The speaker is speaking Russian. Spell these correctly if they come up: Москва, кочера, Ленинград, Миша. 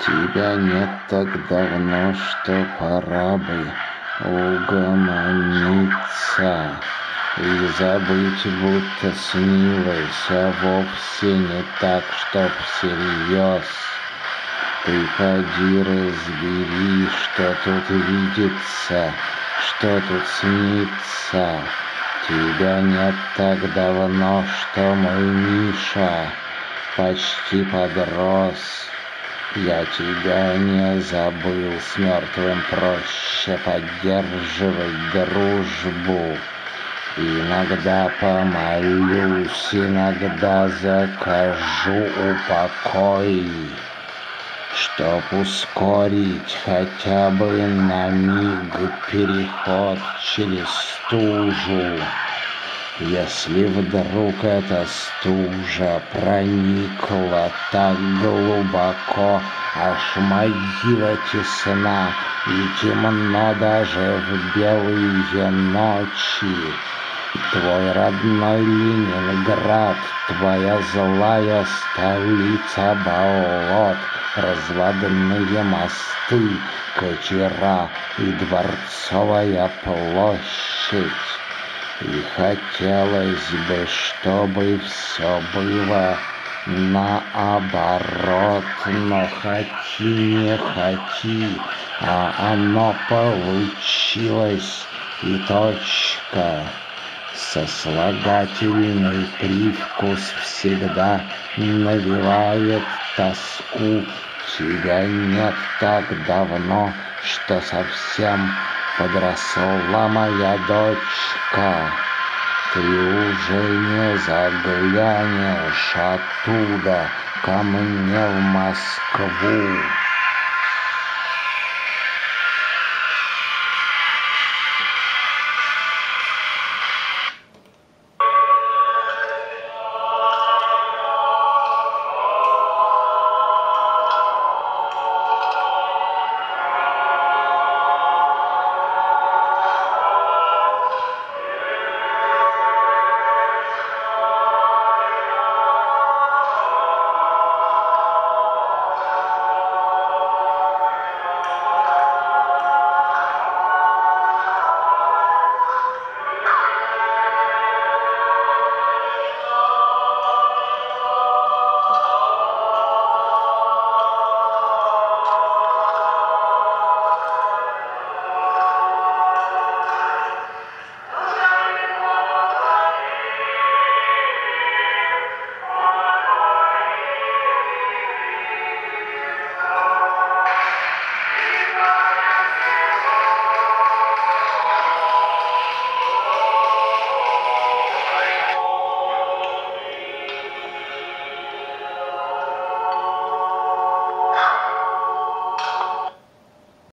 Тебя нет так давно, что пора бы угомониться и забыть, будто снилось, а вовсе не так, чтоб всерьез. Ты поди разбери, что тут видится, что тут снится. Тебя нет так давно, что мой Миша почти подрос. Я тебя не забыл, с мертвым проще поддерживать дружбу. Иногда помолюсь, иногда закажу упокой, чтоб ускорить хотя бы на миг переход через стужу. Если вдруг эта стужа проникла так глубоко, аж могила тесна и темно даже в белые ночи, твой родной Ленинград, твоя злая столица болот, разводные мосты, кочера и Дворцовая площадь. И хотелось бы, чтобы все было наоборот, но хоти не хоти, а оно получилось, и точка. Сослагательный привкус всегда навевает тоску. Тебя нет так давно, что совсем подросла моя дочка. Ты уже не заглянешь оттуда ко мне в Москву.